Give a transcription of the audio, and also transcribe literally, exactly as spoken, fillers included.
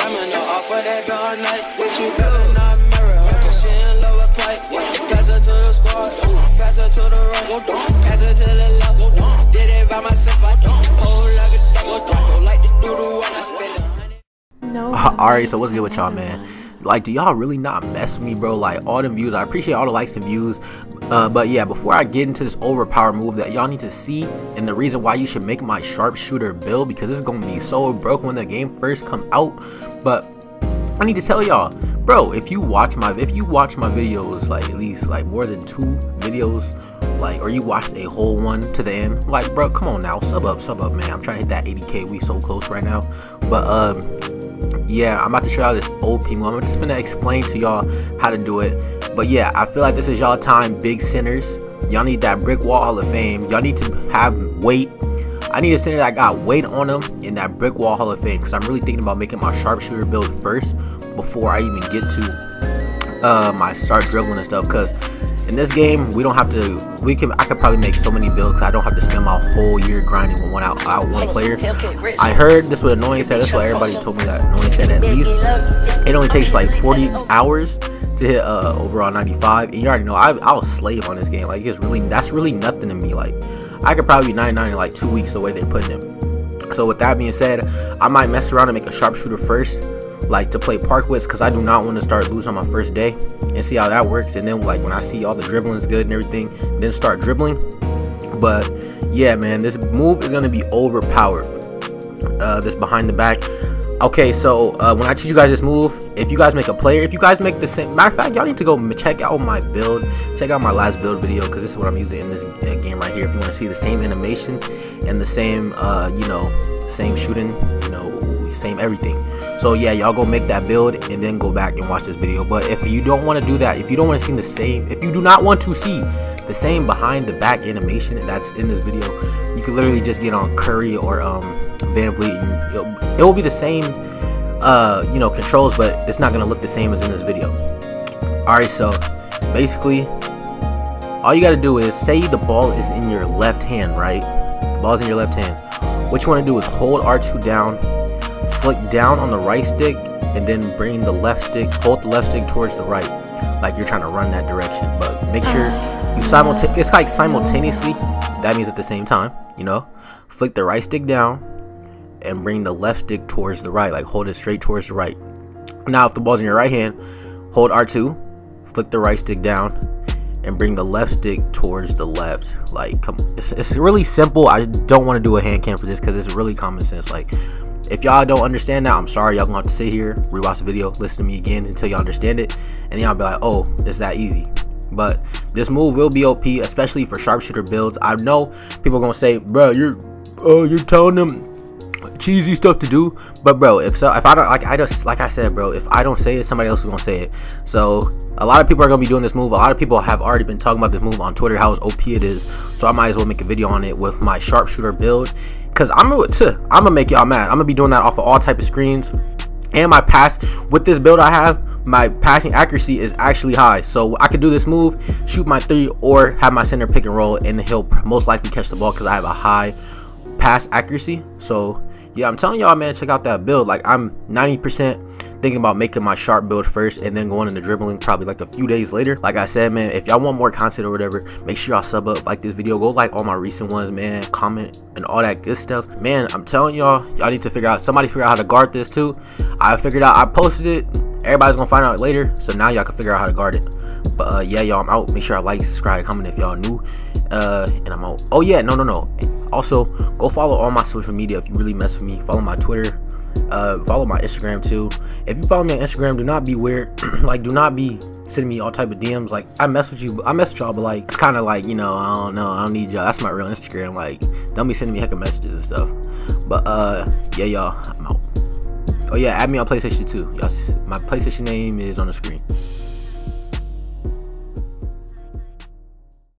Diamond off of that bell all night. What you better not mirror her, cause she in love with Pipe. Pass her to the squad, pass her to the rock, pass her to the left. Did it by myself, I don't hold like a dog, don't like to do the one I spend a hundred. No. Alright, so what's good with y'all, man? Like, do y'all really not mess with me, bro? Like, all them views, I appreciate all the likes and views, uh, but yeah, before I get into this overpower move that y'all need to see, and the reason why you should make my sharpshooter build, because it's gonna be so broke when the game first come out. But I need to tell y'all, bro, if you watch my if you watch my videos, like at least like more than two videos, like, or you watched a whole one to the end, like, bro, come on now, sub up, sub up, man. I'm trying to hit that eighty K. We so close right now, but um. yeah, I'm about to show y'all this O P move. I'm just gonna explain to y'all how to do it. But yeah, I feel like this is y'all time, big centers. Y'all need that brick wall hall of fame. Y'all need to have weight. I need a center that got weight on them in that brick wall hall of fame, because I'm really thinking about making my sharpshooter build first before I even get to uh, my start dribbling and stuff. Because in this game, we don't have to. We can. I could probably make so many builds. Cause I don't have to spend my whole year grinding with one out, out one player. I heard this was annoying. Said that's what everybody told me. That annoying said at least it only takes like forty hours to hit uh, overall ninety-five. And you already know I I'll slave on this game. Like, it's really that's really nothing to me. Like, I could probably be ninety-nine in like two weeks the way they're putting it. So with that being said, I might mess around and make a sharpshooter first, like, to play park with, because I do not want to start losing on my first day, and see how that works, and then, like, when I see all the dribbling's good and everything, then start dribbling. But yeah, man, this move is going to be overpowered, uh this behind the back. Okay, so uh when I teach you guys this move, if you guys make a player, if you guys make the same, matter of fact, y'all need to go check out my build, check out my last build video, because this is what I'm using in this uh, game right here. If you want to see the same animation and the same uh you know, same shooting, you know, same everything. So yeah, y'all go make that build and then go back and watch this video. But if you don't want to do that, if you don't want to see the same, if you do not want to see the same behind the back animation that's in this video, you can literally just get on Curry or um Van Vliet. It will be the same uh you know, controls, but it's not going to look the same as in this video. All right, so basically all you got to do is, say the ball is in your left hand, right? The ball's in your left hand. What you want to do is hold R two down, flick down on the right stick, and then bring the left stick, hold the left stick towards the right, like you're trying to run that direction. But make sure you simultaneously, it's like simultaneously, that means at the same time, you know, flick the right stick down and bring the left stick towards the right, like hold it straight towards the right. Now if the ball's in your right hand, hold R two, flick the right stick down, and bring the left stick towards the left. Like, come on. It's, it's really simple. I don't want to do a hand cam for this because it's really common sense. Like, if y'all don't understand that, I'm sorry, y'all gonna have to sit here, rewatch the video, listen to me again until y'all understand it, and then y'all be like, oh, it's that easy. But this move will be O P, especially for sharpshooter builds. I know people are gonna say, bro, you're oh, you're telling them cheesy stuff to do. But bro, if so, if I don't like, I just like I said, bro, if I don't say it, somebody else is gonna say it. So a lot of people are gonna be doing this move. A lot of people have already been talking about this move on Twitter, how O P it is. So I might as well make a video on it with my sharpshooter build. Cause I'm gonna, I'm gonna make y'all mad. I'm gonna be doing that off of all type of screens, and my pass with this build I have, my passing accuracy is actually high. So I could do this move, shoot my three, or have my center pick and roll, and he'll most likely catch the ball because I have a high pass accuracy. So yeah, I'm telling y'all, man, check out that build. Like, I'm ninety percent thinking about making my sharp build first and then going into dribbling probably like a few days later. Like I said, man, if y'all want more content or whatever, make sure y'all sub up, like this video, go like all my recent ones, man, comment and all that good stuff, man. I'm telling y'all, y'all need to figure out, somebody figure out how to guard this too. I figured out, I posted it, everybody's gonna find out later, so now y'all can figure out how to guard it. But uh yeah, y'all, I'm out. Make sure I like, subscribe, comment if y'all new, uh and I'm out. Oh yeah, no no no also go follow all my social media. If you really mess with me, follow my Twitter, uh follow my Instagram too. If you follow me on Instagram, do not be weird. Like, do not be sending me all type of D Ms. Like, I mess with you, I mess with y'all, but like, it's kind of like, you know, I don't know, I don't need y'all. That's my real Instagram. Like, don't be sending me heck of messages and stuff. But uh yeah, y'all, I'm out. Oh yeah, add me on PlayStation too, y'all. My PlayStation name is on the screen.